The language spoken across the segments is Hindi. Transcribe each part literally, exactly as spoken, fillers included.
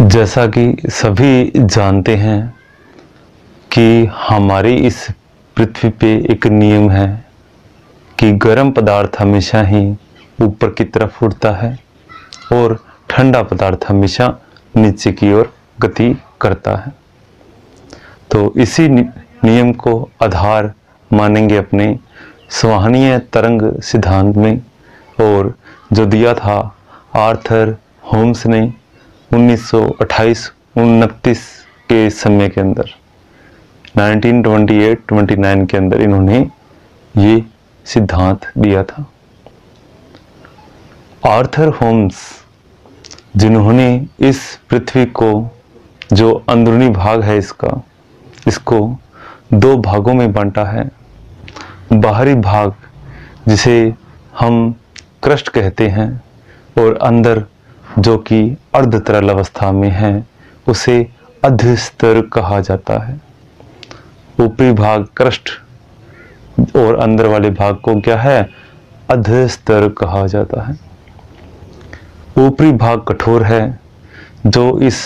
जैसा कि सभी जानते हैं कि हमारे इस पृथ्वी पे एक नियम है कि गर्म पदार्थ हमेशा ही ऊपर की तरफ उड़ता है और ठंडा पदार्थ हमेशा नीचे की ओर गति करता है। तो इसी नियम को आधार मानेंगे अपने संवहनीय तरंग सिद्धांत में, और जो दिया था आर्थर होम्स ने उन्नीस सौ अट्ठाईस उनतीस के समय के अंदर, उन्नीस सौ अट्ठाईस उनतीस के अंदर इन्होंने ये सिद्धांत दिया था। आर्थर होम्स जिन्होंने इस पृथ्वी को, जो अंदरूनी भाग है इसका, इसको दो भागों में बांटा है। बाहरी भाग जिसे हम क्रस्ट कहते हैं और अंदर जो कि अर्ध तरल अवस्था में है उसे अधस्तर कहा जाता है। ऊपरी भाग क्रस्ट और अंदर वाले भाग को क्या है, अधस्तर कहा जाता है। ऊपरी भाग कठोर है जो इस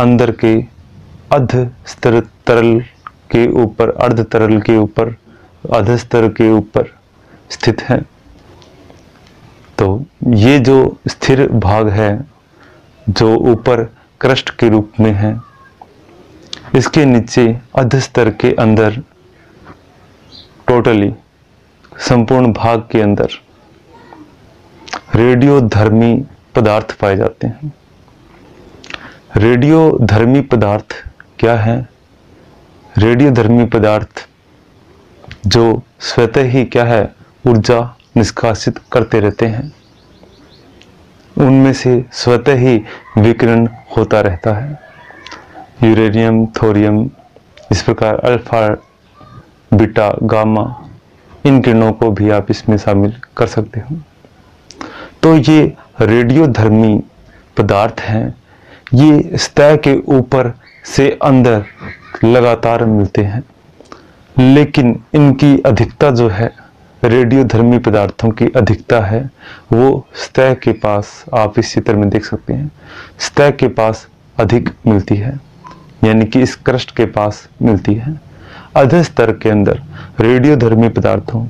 अंदर के अधस्तर तरल के ऊपर, अर्ध तरल के ऊपर, अधस्तर के ऊपर स्थित है। तो ये जो स्थिर भाग है जो ऊपर क्रस्ट के रूप में है, इसके नीचे अधस्तर के अंदर टोटली संपूर्ण भाग के अंदर रेडियोधर्मी पदार्थ पाए जाते हैं। रेडियोधर्मी पदार्थ क्या है? रेडियोधर्मी पदार्थ जो स्वतः ही क्या है, ऊर्जा निष्कासित करते रहते हैं, उनमें से स्वतः ही विकिरण होता रहता है। यूरेनियम, थोरियम, इस प्रकार अल्फा, बीटा, गामा, इन किरणों को भी आप इसमें शामिल कर सकते हो। तो ये रेडियोधर्मी पदार्थ हैं, ये सतह के ऊपर से अंदर लगातार मिलते हैं, लेकिन इनकी अधिकता जो है, रेडियोधर्मी पदार्थों की अधिकता है वो सतह के पास, आप इस चित्र में देख सकते हैं, सतह के पास अधिक मिलती है, यानी कि इस क्रस्ट के पास मिलती है। अधस्तर के अंदर रेडियोधर्मी पदार्थों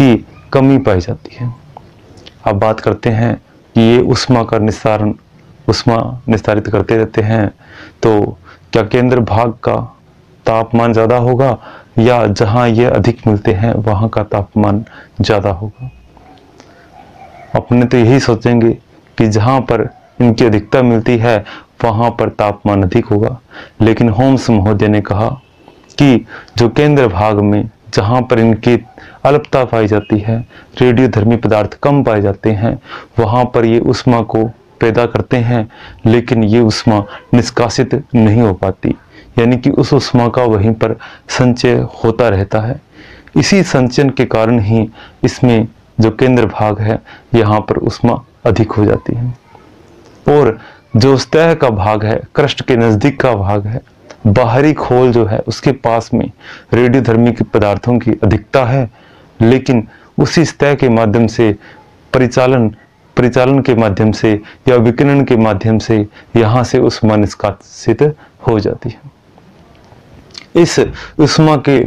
की कमी पाई जाती है। अब बात करते हैं कि ये उष्मा का निस्सारण, उष्मा निस्तारित करते रहते हैं, तो क्या केंद्र भाग का तापमान ज़्यादा होगा या जहाँ ये अधिक मिलते हैं वहाँ का तापमान ज़्यादा होगा? अपने तो यही सोचेंगे कि जहाँ पर इनकी अधिकता मिलती है वहाँ पर तापमान अधिक होगा, लेकिन होम्स महोदय ने कहा कि जो केंद्र भाग में जहाँ पर इनकी अल्पता पाई जाती है, रेडियोधर्मी पदार्थ कम पाए जाते हैं, वहाँ पर ये उष्मा को पैदा करते हैं, लेकिन ये उष्मा निष्कासित नहीं हो पाती, यानी कि उस उष्मा का वहीं पर संचय होता रहता है। इसी संचयन के कारण ही इसमें जो केंद्र भाग है यहाँ पर उष्मा अधिक हो जाती है, और जो सतह का भाग है, क्रस्ट के नज़दीक का भाग है, बाहरी खोल जो है, उसके पास में रेडियोधर्मी के पदार्थों की अधिकता है, लेकिन उसी सतह के माध्यम से परिचालन परिचालन के माध्यम से या विकिरण के माध्यम से यहाँ से उष्मा निष्कासित हो जाती है। इस उष्मा के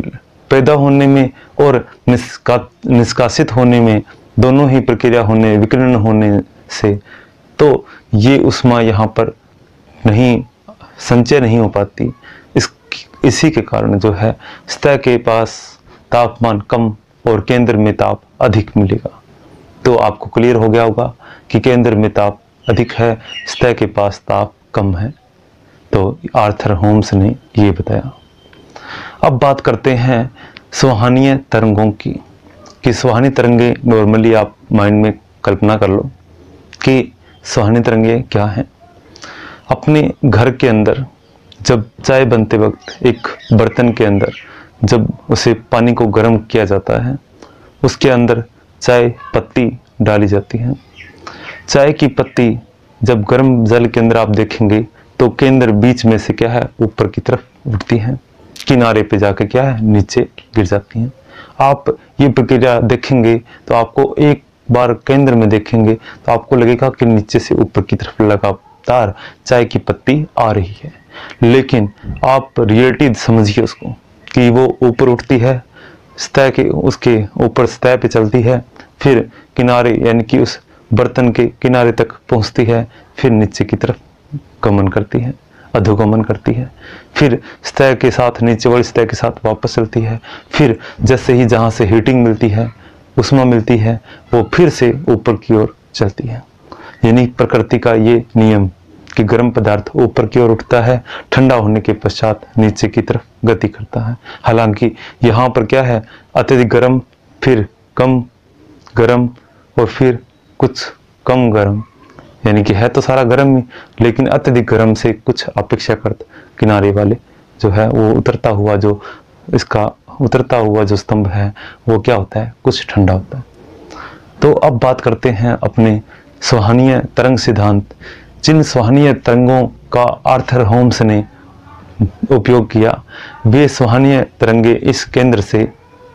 पैदा होने में और निष्का निष्कासित होने में, दोनों ही प्रक्रिया होने, विकिरण होने से तो ये उष्मा यहाँ पर नहीं, संचय नहीं हो पाती। इस इसी के कारण जो है सतह के पास तापमान कम और केंद्र में ताप अधिक मिलेगा। तो आपको क्लियर हो गया होगा कि केंद्र में ताप अधिक है, सतह के पास ताप कम है। तो आर्थर होम्स ने ये बताया। अब बात करते हैं संवहनीय तरंगों की, कि संवहनी तरंगे नॉर्मली आप माइंड में कल्पना कर लो कि संवहनी तरंगे क्या हैं। अपने घर के अंदर जब चाय बनते वक्त एक बर्तन के अंदर जब उसे पानी को गर्म किया जाता है, उसके अंदर चाय पत्ती डाली जाती है। चाय की पत्ती जब गर्म जल के अंदर आप देखेंगे तो केंद्र बीच में से क्या है, ऊपर की तरफ उठती है, किनारे पे जाके क्या है, नीचे गिर जाती हैं। आप ये प्रक्रिया देखेंगे तो आपको एक बार केंद्र में देखेंगे तो आपको लगेगा कि नीचे से ऊपर की तरफ लगा रफ्तार चाय की पत्ती आ रही है, लेकिन आप रियलिटी समझिए उसको कि वो ऊपर उठती है, सतह के उसके ऊपर सतह पे चलती है, फिर किनारे यानी कि उस बर्तन के किनारे तक पहुंचती है, फिर नीचे की तरफ गमन करती है, अधोगमन करती है, फिर सतह के साथ नीचे वाली सतह के साथ वापस चलती है, फिर जैसे ही जहाँ से हीटिंग मिलती है, उष्मा मिलती है, वो फिर से ऊपर की ओर चलती है। यानी प्रकृति का ये नियम कि गर्म पदार्थ ऊपर की ओर उठता है, ठंडा होने के पश्चात नीचे की तरफ गति करता है। हालांकि यहाँ पर क्या है, अत्यधिक गर्म, फिर कम गर्म, और फिर कुछ कम गर्म, यानी कि है तो सारा गर्म ही, लेकिन अत्यधिक गर्म से कुछ अपेक्षाकृत किनारे वाले जो है वो उतरता हुआ जो इसका उतरता हुआ जो स्तंभ है वो क्या होता है, कुछ ठंडा होता है। तो अब बात करते हैं अपने सुहानीय तरंग सिद्धांत, जिन सुहानीय तरंगों का आर्थर होम्स ने उपयोग किया। वे सुहानीय तरंगे इस केंद्र से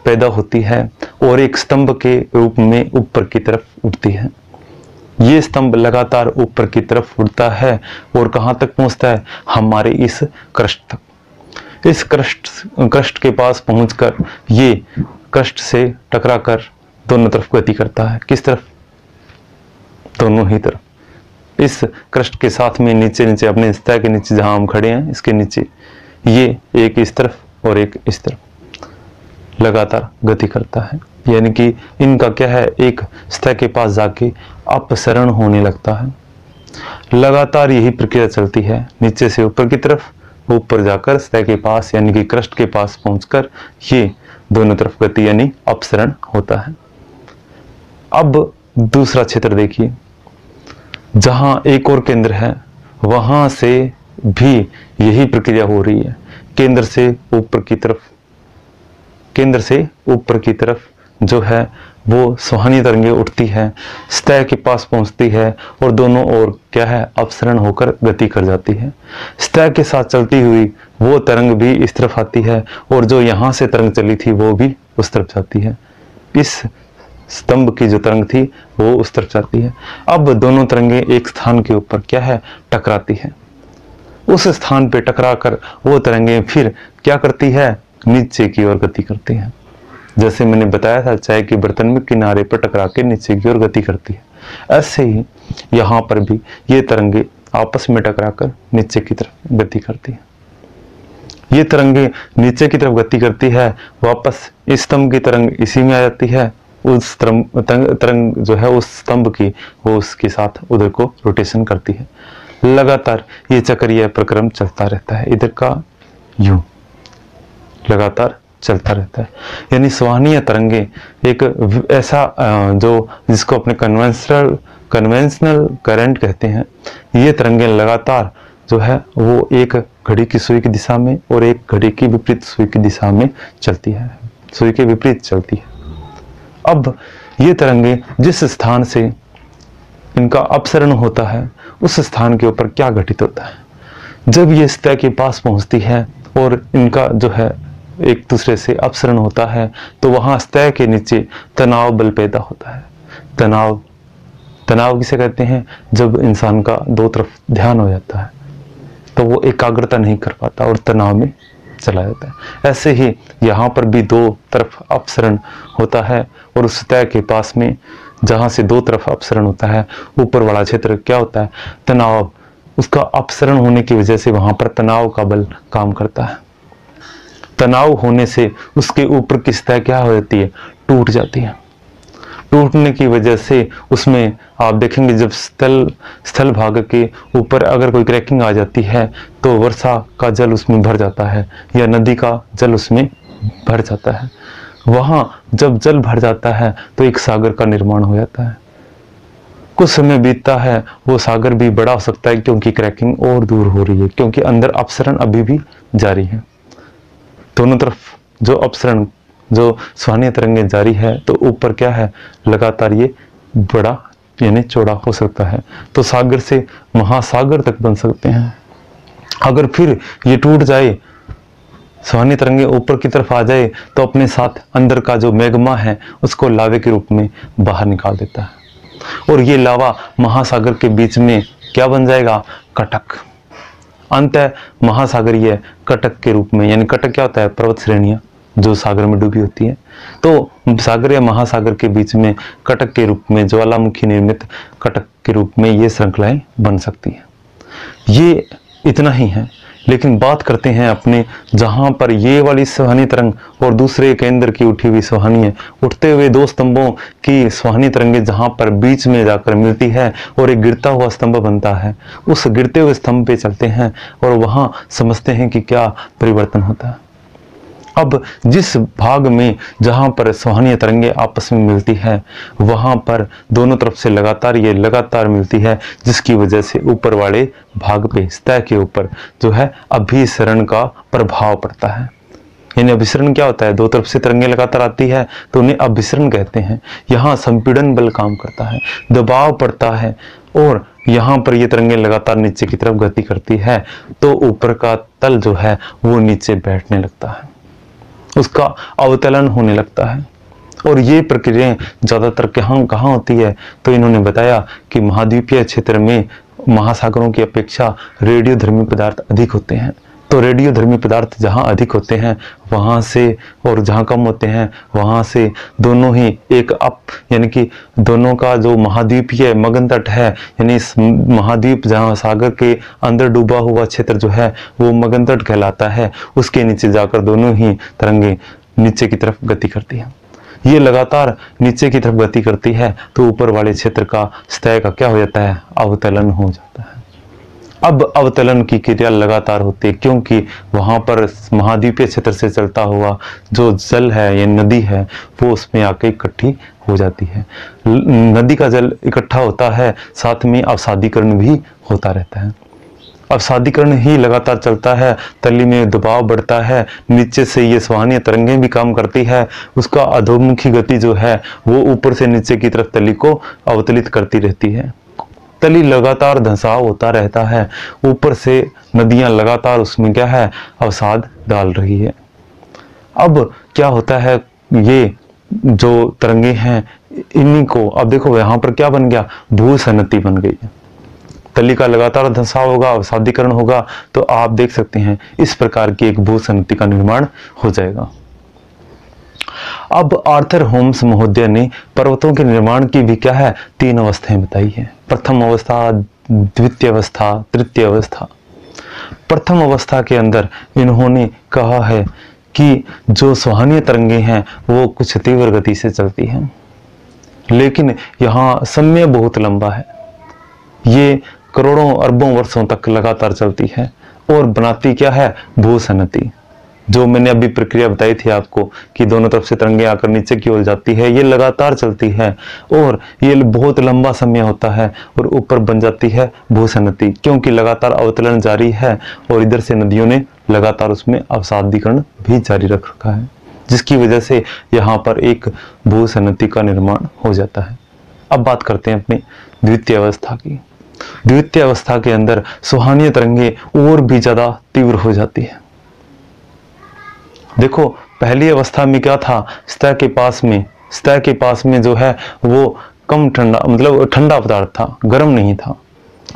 पैदा होती है और एक स्तंभ के रूप में ऊपर की तरफ उठती है। ये स्तंभ लगातार ऊपर की तरफ उठता है और कहाँ तक पहुँचता है, हमारे इस क्रस्ट तक। इस क्रस्ट क्रस्ट के पास पहुँचकर ये क्रस्ट से टकराकर दोनों तरफ गति करता है। किस तरफ? दोनों ही तरफ। इस क्रस्ट के साथ में नीचे नीचे अपने सतह के नीचे जहाँ हम खड़े हैं इसके नीचे ये एक इस तरफ और एक इस तरफ लगातार गति करता है। यानी कि इनका क्या है, एक सतह के पास जाके अपसरण होने लगता है। लगातार यही प्रक्रिया चलती है, नीचे से ऊपर की तरफ, ऊपर जाकर सतह के पास यानी कि क्रस्ट के पास पहुंचकर ये दोनों तरफ गति यानी अपसरण होता है। अब दूसरा क्षेत्र देखिए, जहां एक और केंद्र है वहां से भी यही प्रक्रिया हो रही है। केंद्र से ऊपर की तरफ केंद्र से ऊपर की तरफ जो है वो सुहानी तरंगें उठती है, सतह के पास पहुंचती है और दोनों ओर क्या है, अपसरण होकर गति कर जाती है। सतह के साथ चलती हुई वो तरंग भी इस तरफ आती है और जो यहाँ से तरंग चली थी वो भी उस तरफ जाती है। इस स्तंभ की जो तरंग थी वो उस तरफ जाती है। अब दोनों तरंगें एक स्थान के ऊपर क्या है, टकराती है। उस स्थान पर टकरा कर वो तरंगें फिर क्या करती है, नीचे की ओर गति करती है। जैसे मैंने बताया था, चाय के बर्तन में किनारे पर टकरा के नीचे की ओर गति करती है, ऐसे ही यहाँ पर भी ये तरंगे आपस में टकराकर नीचे की तरफ गति करती है। ये तरंगे नीचे की तरफ गति करती है, वापस इस स्तंभ की तरंग इसी में आ जाती है, उस तरंग तरंग जो है उस स्तंभ की वो उसके साथ उधर को रोटेशन करती है। लगातार ये चक्रीय प्रक्रम चलता रहता है, इधर का यूं लगातार चलता रहता है। यानी सुहानीय तरंगे एक ऐसा जो जिसको अपने कन्वेंशनल कन्वेंशनल करंट कहते हैं, ये तरंगे लगातार जो है वो एक घड़ी की सुई की दिशा में और एक घड़ी की विपरीत सुई की दिशा में चलती है, सुई के विपरीत चलती है। अब ये तरंगे जिस स्थान से इनका अपसरण होता है उस स्थान के ऊपर क्या घटित होता है, जब ये सतह के पास पहुंचती है और इनका जो है एक दूसरे से अपसरण होता है तो वहाँ सतह के नीचे तनाव बल पैदा होता है। तनाव तनाव किसे कहते हैं, जब इंसान का दो तरफ ध्यान हो जाता है तो वो एकाग्रता नहीं कर पाता और तनाव में चला जाता है। ऐसे ही यहाँ पर भी दो तरफ अपसरण होता है और उस सतह के पास में जहाँ से दो तरफ अपसरण होता है ऊपर वाला क्षेत्र क्या होता है, तनाव, उसका अपसरण होने की वजह से वहाँ पर तनाव का बल काम करता है। तनाव होने से उसके ऊपर की सतह क्या हो जाती है, टूट जाती है। टूटने की वजह से उसमें आप देखेंगे जब स्थल स्थल भाग के ऊपर अगर कोई क्रैकिंग आ जाती है तो वर्षा का जल उसमें भर जाता है या नदी का जल उसमें भर जाता है। वहाँ जब जल भर जाता है तो एक सागर का निर्माण हो जाता है। कुछ समय बीतता है वो सागर भी बड़ा हो सकता है क्योंकि क्रैकिंग और दूर हो रही है, क्योंकि अंदर अपसरण अभी भी जारी है। दोनों तरफ जो अपसरण जो सुहानी तरंगें जारी है तो ऊपर क्या है, लगातार ये बड़ा यानी चौड़ा हो सकता है तो सागर से महासागर तक बन सकते हैं। अगर फिर ये टूट जाए, सुहानी तरंगें ऊपर की तरफ आ जाए तो अपने साथ अंदर का जो मैग्मा है उसको लावे के रूप में बाहर निकाल देता है और ये लावा महासागर के बीच में क्या बन जाएगा, कटक। अंत है महासागरीय कटक के रूप में, यानी कटक क्या होता है, पर्वत श्रेणियां जो सागर में डूबी होती है। तो सागर या महासागर के बीच में कटक के रूप में, ज्वालामुखी निर्मित कटक के रूप में ये श्रृंखलाएं बन सकती हैं। ये इतना ही है, लेकिन बात करते हैं अपने जहां पर ये वाली सुहानी तरंग और दूसरे केंद्र की उठी हुई सुहानी है, उठते हुए दो स्तंभों की सुहानी तरंगें जहां पर बीच में जाकर मिलती है और एक गिरता हुआ स्तंभ बनता है। उस गिरते हुए स्तंभ पे चलते हैं और वहां समझते हैं कि क्या परिवर्तन होता है। अब जिस भाग में जहां पर सुहानी तरंगें आपस में मिलती है वहां पर दोनों तरफ से लगातार ये लगातार मिलती है, जिसकी वजह से ऊपर वाले भाग पे सतह के ऊपर जो है अभिसरण का प्रभाव पड़ता है। यानी अभिसरण क्या होता है, दो तरफ से तरंगें लगातार आती है तो उन्हें अभिसरण कहते हैं। यहाँ संपीड़न बल काम करता है, दबाव पड़ता है और यहाँ पर ये तरंगें लगातार नीचे की तरफ गति करती है तो ऊपर का तल जो है वो नीचे बैठने लगता है, उसका अवतलन होने लगता है। और ये प्रक्रियाएं ज्यादातर कहाँ कहाँ होती है, तो इन्होंने बताया कि महाद्वीपीय क्षेत्र में महासागरों की अपेक्षा रेडियोधर्मी पदार्थ अधिक होते हैं। तो रेडियोधर्मी पदार्थ जहाँ अधिक होते हैं वहाँ से, और जहाँ कम होते हैं वहाँ से, दोनों ही एक अप, यानी कि दोनों का जो महाद्वीपीय मगन तट है, यानी महाद्वीप जहाँ सागर के अंदर डूबा हुआ क्षेत्र जो है वो मगन तट कहलाता है, उसके नीचे जाकर दोनों ही तरंगें नीचे की तरफ गति करती हैं। ये लगातार नीचे की तरफ गति करती है तो ऊपर वाले क्षेत्र का सतह का क्या हो जाता है, अवतलन हो जाता है। अब अवतलन की क्रिया लगातार होती है क्योंकि वहाँ पर महाद्वीपीय क्षेत्र से चलता हुआ जो जल है या नदी है वो उसमें आके इकट्ठी हो जाती है। नदी का जल इकट्ठा होता है, साथ में अवसादीकरण भी होता रहता है। अवसादीकरण ही लगातार चलता है, तली में दबाव बढ़ता है, नीचे से ये सुहानी तरंगें भी काम करती है, उसका अधोमुखी गति जो है वो ऊपर से नीचे की तरफ तली को अवतलित करती रहती है। तली लगातार धंसाव होता रहता है, ऊपर से नदियां लगातार उसमें क्या है, अवसाद डाल रही है। अब क्या होता है, ये जो तरंगे हैं इन्हीं को, अब देखो यहाँ पर क्या बन गया, भूसन्नति बन गई है। तली का लगातार धंसाव होगा, अवसादीकरण होगा, तो आप देख सकते हैं इस प्रकार की एक भूसन्नति का निर्माण हो जाएगा। अब आर्थर होम्स महोदय ने पर्वतों के निर्माण की भी क्या है, तीन अवस्थाएं बताई है, प्रथम अवस्था, द्वितीय अवस्था, तृतीय अवस्था। प्रथम अवस्था के अंदर इन्होंने कहा है कि जो सुहानी तरंगे हैं वो कुछ तीव्र गति से चलती हैं, लेकिन यहाँ समय बहुत लंबा है, ये करोड़ों अरबों वर्षों तक लगातार चलती है और बनाती क्या है, भूसन्नति। जो मैंने अभी प्रक्रिया बताई थी आपको कि दोनों तरफ से तरंगें आकर नीचे की ओर जाती है, ये लगातार चलती है और ये बहुत लंबा समय होता है और ऊपर बन जाती है भूसन्नति, क्योंकि लगातार अवतलन जारी है और इधर से नदियों ने लगातार उसमें अवसादीकरण भी जारी रख रखा है, जिसकी वजह से यहाँ पर एक भूसन्नति का निर्माण हो जाता है। अब बात करते हैं अपनी द्वितीय अवस्था की। द्वितीय अवस्था के अंदर सुहानी तरंगे और भी ज़्यादा तीव्र हो जाती है। देखो पहली अवस्था में क्या था, सतह के पास में, सतह के पास में जो है वो कम ठंडा, मतलब ठंडा पदार्थ था, गर्म नहीं था,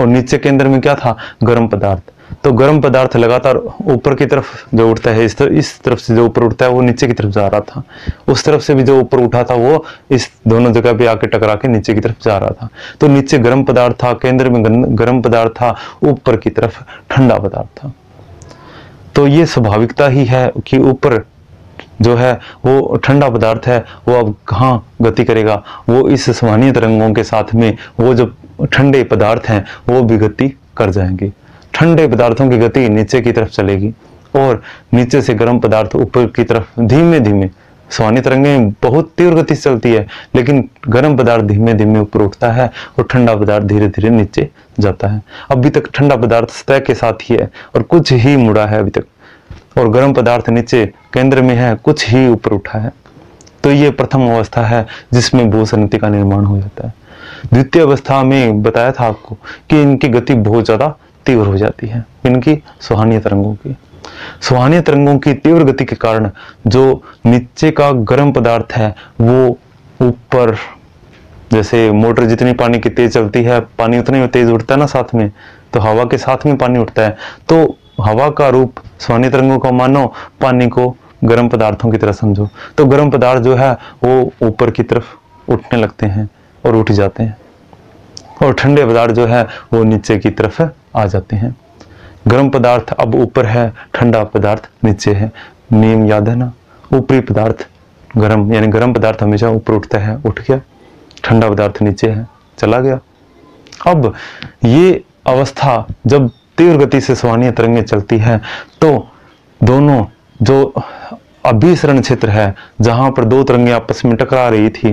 और नीचे के अंदर में क्या था, गर्म पदार्थ। तो गर्म पदार्थ लगातार ऊपर की तरफ जो उठता है, इस तरफ, इस तरफ से जो ऊपर उठता है वो नीचे की तरफ जा रहा था, उस तरफ से भी जो ऊपर उठा था वो इस दोनों जगह पे आके टकरा के नीचे की तरफ जा रहा था। तो नीचे गर्म पदार्थ था, केंद्र में गर्म पदार्थ था, ऊपर की तरफ ठंडा पदार्थ था। तो ये स्वाभाविकता ही है कि ऊपर जो है वो ठंडा पदार्थ है वो अब कहाँ गति करेगा, वो इस सुहानी तरंगों के साथ में वो जो ठंडे पदार्थ हैं वो भी गति कर जाएंगे। ठंडे पदार्थों की गति नीचे की तरफ चलेगी और नीचे से गर्म पदार्थ ऊपर की तरफ धीमे धीमे, सुहानी तरंगें बहुत तीव्र गति से चलती है लेकिन गर्म पदार्थ धीमे धीमे ऊपर उठता है और ठंडा पदार्थ धीरे धीरे नीचे जाता है। अभी तक ठंडा पदार्थ सतह के साथ ही है और कुछ ही मुड़ा है अभी तक, और गर्म पदार्थ नीचे केंद्र में है, कुछ ही ऊपर उठा है। तो ये प्रथम अवस्था है जिसमें भूसन्नति का निर्माण हो जाता है। द्वितीय अवस्था में बताया था आपको कि इनकी गति बहुत ज़्यादा तीव्र हो जाती है, इनकी सुहानी तरंगों की। सुहानी तरंगों की तीव्र गति के कारण जो नीचे का गर्म पदार्थ है वो ऊपर जैसे मोटर जितनी पानी की तेज चलती है, पानी उतना ही तेज उठता है ना साथ में, तो हवा के साथ में पानी उठता है। तो हवा का रूप ध्वनि तरंगों को मानो, पानी को गर्म पदार्थों की तरह समझो। तो गर्म पदार्थ जो है वो ऊपर की तरफ उठने लगते हैं और उठ जाते हैं, और ठंडे पदार्थ जो है वो नीचे की तरफ आ जाते हैं। गर्म पदार्थ अब ऊपर है, ठंडा पदार्थ नीचे है। नियम याद है ना, ऊपरी पदार्थ गर्म यानी गर्म पदार्थ हमेशा ऊपर उठता है, उठ गया, ठंडा पदार्थ नीचे है, चला गया। अब ये अवस्था जब तीव्र गति से संवहनीय तरंगें चलती है तो दोनों जो अभिसरण क्षेत्र है, जहां पर दो तरंगें आपस में टकरा रही थी,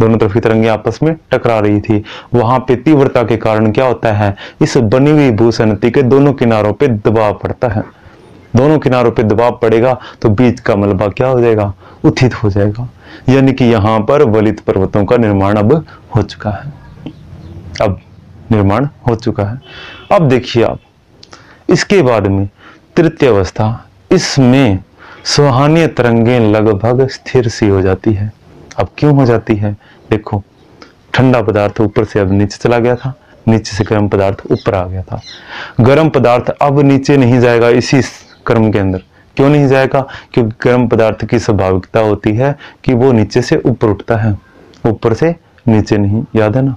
दोनों तरफ की तरंगें आपस में टकरा रही थी, वहां पे तीव्रता के कारण क्या होता है, इस बनी हुई भूसनती के दोनों किनारों पे दबाव पड़ता है। दोनों किनारों पे दबाव पड़ेगा तो बीच का मलबा क्या हो जाएगा, उत्थित हो जाएगा। यानी कि यहाँ पर वलित पर्वतों का निर्माण अब हो चुका है, अब निर्माण हो चुका है। अब देखिए आप, इसके बाद में तृतीय अवस्था, इसमें संवहनीय तरंगें लगभग स्थिर सी हो जाती है। अब क्यों हो जाती है, देखो, ठंडा पदार्थ ऊपर से अब नीचे चला गया था, नीचे से गर्म पदार्थ ऊपर आ गया था। गर्म पदार्थ अब नीचे नहीं जाएगा इसी क्रम के अंदर। क्यों नहीं जाएगा, क्योंकि गर्म पदार्थ की स्वाभाविकता होती है कि वो नीचे से ऊपर उठता है, ऊपर से नीचे नहीं, याद है ना।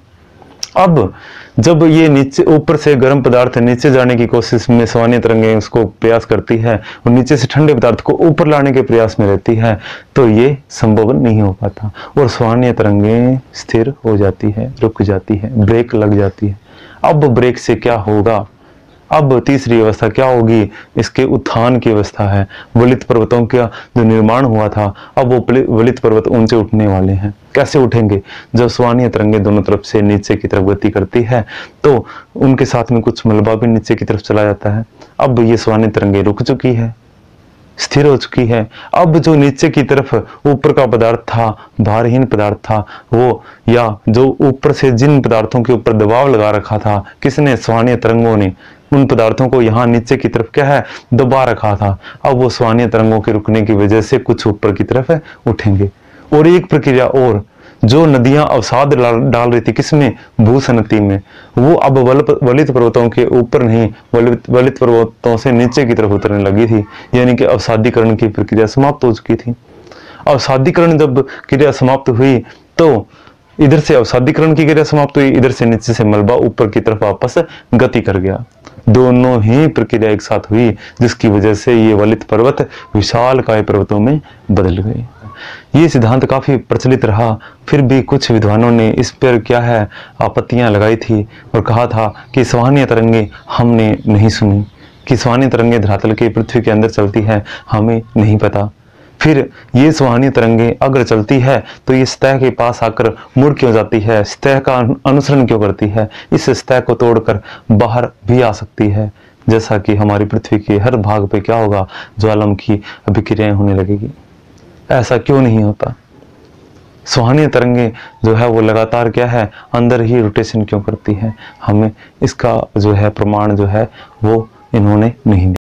अब जब ये नीचे ऊपर से गर्म पदार्थ नीचे जाने की कोशिश में संवहनीय तरंगें उसको प्रयास करती है, और नीचे से ठंडे पदार्थ को ऊपर लाने के प्रयास में रहती है, तो ये संभव नहीं हो पाता और संवहनीय तरंगें स्थिर हो जाती है, रुक जाती है, ब्रेक लग जाती है। अब ब्रेक से क्या होगा, अब तीसरी अवस्था क्या होगी, इसके उत्थान की अवस्था है। वलित पर्वतों का जो निर्माण हुआ था, अब वो वलित पर्वत ऊंचे उठने वाले हैं। कैसे उठेंगे, जब संवहनीय तरंगें दोनों तरफ से नीचे की तरफ गति करती है तो उनके साथ में कुछ मलबा भी नीचे की तरफ चला जाता है। अब ये संवहनीय तरंगें रुक चुकी है, स्थिर हो चुकी है। अब जो नीचे की तरफ ऊपर का पदार्थ था, भारहीन पदार्थ था वो, या जो ऊपर से जिन पदार्थों के ऊपर दबाव लगा रखा था, किसने, संवहनीय तरंगों ने, उन पदार्थों को यहाँ नीचे की तरफ क्या है, दबा रखा था। अब वो संवहनीय तरंगों के रुकने की वजह से कुछ ऊपर की तरफ उठेंगे। और एक प्रक्रिया और, जो नदियां अवसाद डाल रही थी किसमें, भूसनती में, वो अब वलित पर्वतों के ऊपर नहीं, वलित पर्वतों से नीचे की तरफ उतरने लगी थी। यानी कि अवसादीकरण की प्रक्रिया समाप्त हो चुकी थी। अवसादीकरण जब क्रिया समाप्त हुई तो इधर से अवसादीकरण की क्रिया समाप्त हुई, इधर से नीचे से मलबा ऊपर की तरफ वापस गति कर गया। दोनों ही प्रक्रिया एक साथ हुई, जिसकी वजह से ये वलित पर्वत विशालकाय पर्वतों में बदल गए। ये सिद्धांत काफी प्रचलित रहा, फिर भी कुछ विद्वानों ने इस पर क्या है, आपत्तियां लगाई थी और कहा था कि संवहनीय तरंगें हमने नहीं सुनी, कि संवहनीय तरंगें धरातल के पृथ्वी के अंदर चलती है, हमें नहीं पता। फिर ये संवहनीय तरंगें अगर चलती है तो ये सतह के पास आकर मुड़ क्यों जाती है, सतह का अनुसरण क्यों करती है, इस सतह को तोड़कर बाहर भी आ सकती है। जैसा कि हमारी पृथ्वी के हर भाग पे क्या होगा, ज्वालामुखी अभिक्रियाएं होने लगेगी। ऐसा क्यों नहीं होता, संवहनीय तरंगें जो है वो लगातार क्या है, अंदर ही रोटेशन क्यों करती है, हमें इसका जो है प्रमाण जो है वो इन्होंने नहीं दिया।